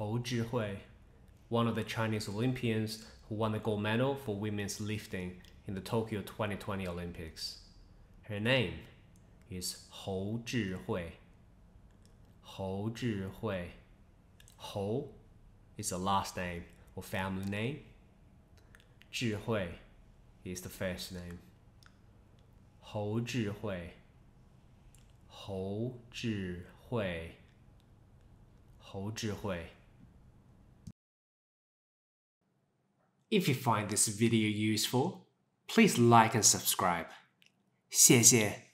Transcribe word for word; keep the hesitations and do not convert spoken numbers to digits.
Hou Zhihui, one of the Chinese Olympians who won the gold medal for women's lifting in the Tokyo twenty twenty Olympics. Her name is Hou Zhihui. Hou Zhihui. Hou is the last name or family name. Zhihui is the first name. Hou Zhihui. Hou Zhihui. Hou Zhihui. If you find this video useful, please like and subscribe. 谢谢